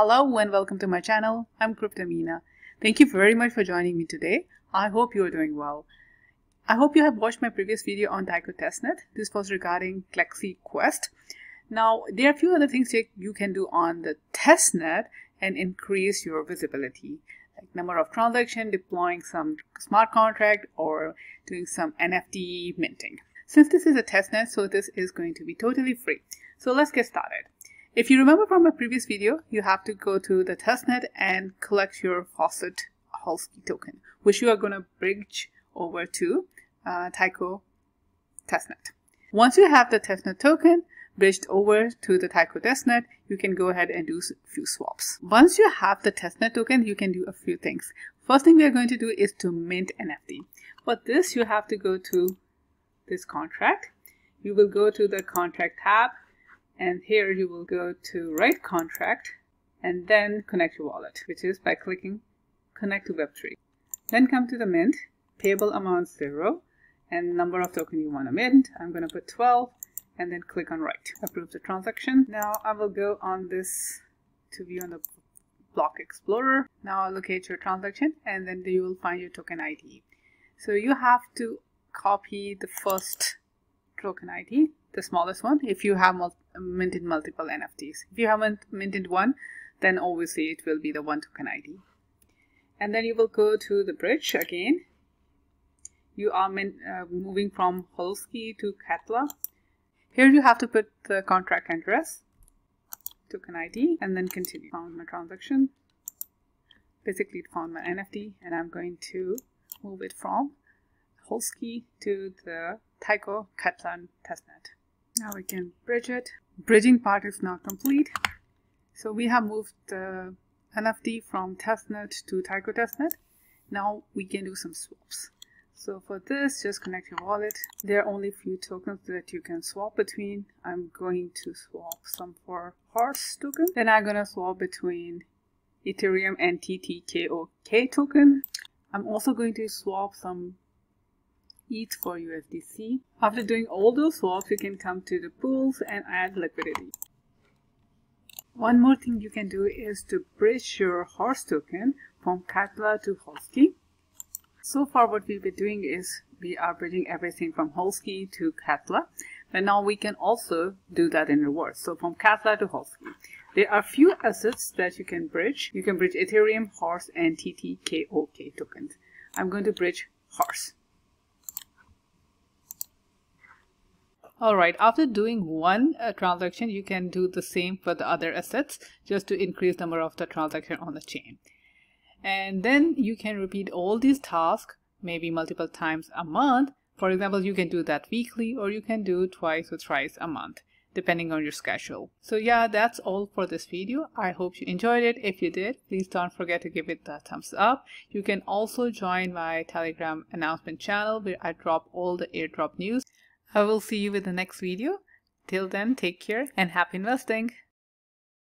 Hello and welcome to my channel. I'm Crypto Meena. Thank you very much for joining me today. I hope you are doing well. I hope you have watched my previous video on Taiko Testnet. This was regarding Klexi Quest. Now, there are a few other things you can do on the testnet and increase your visibility, like number of transactions, deploying some smart contract, or doing some NFT minting. Since this is a testnet, so this is going to be totally free. So let's get started. If you remember from my previous video, you have to go to the testnet and collect your faucet Holesky token, which you are going to bridge over to Taiko Testnet. Once you have the testnet token bridged over to the Taiko Testnet, you can go ahead and do a few swaps. Once you have the testnet token, you can do a few things. First thing we are going to do is to mint NFT. For this, you have to go to this contract. You will go to the contract tab, and here you will go to write contract and then connect your wallet, which is by clicking connect to Web3. Then come to the mint, payable amount 0, and number of token you want to mint. I'm going to put 12. And then click on right. Approve the transaction. Now I will go on this to view on the block explorer. Now I'll locate your transaction and then you will find your token ID. So you have to copy the first token ID, the smallest one, if you have minted multiple NFTs. If you haven't minted one, then obviously it will be the one token ID. And then you will go to the bridge again. You are moving from Holesky to Katla. Here you have to put the contract address, token ID, and then continue. Found my transaction. Basically, it found my NFT, and I'm going to move it from Holesky to the Taiko Katlan testnet. Now we can bridge it. Bridging part is now complete. So we have moved the NFT from testnet to Taiko testnet. Now we can do some swaps. So for this, just connect your wallet. There are only a few tokens that you can swap between. I'm going to swap some for horse token. Then I'm going to swap between Ethereum and TTKOK token. I'm also going to swap some ETH for USDC. After doing all those swaps, you can come to the pools and add liquidity. One more thing you can do is to bridge your horse token from Katla to Holesky. So far what we've been doing is we are bridging everything from Holesky to Katla, but now we can also do that in reverse. So from Katla to Holesky, there are few assets that you can bridge. You can bridge Ethereum, Horse, and TTKOK tokens. I'm going to bridge Horse. Alright, after doing one transaction, you can do the same for the other assets just to increase the number of the transaction on the chain. And then you can repeat all these tasks maybe multiple times a month. For example, you can do that weekly, or you can do twice or thrice a month, depending on your schedule. So yeah, that's all for this video. I hope you enjoyed it. If you did, please don't forget to give it a thumbs up. You can also join my Telegram announcement channel where I drop all the airdrop news. I will see you with the next video. Till then, take care and happy investing.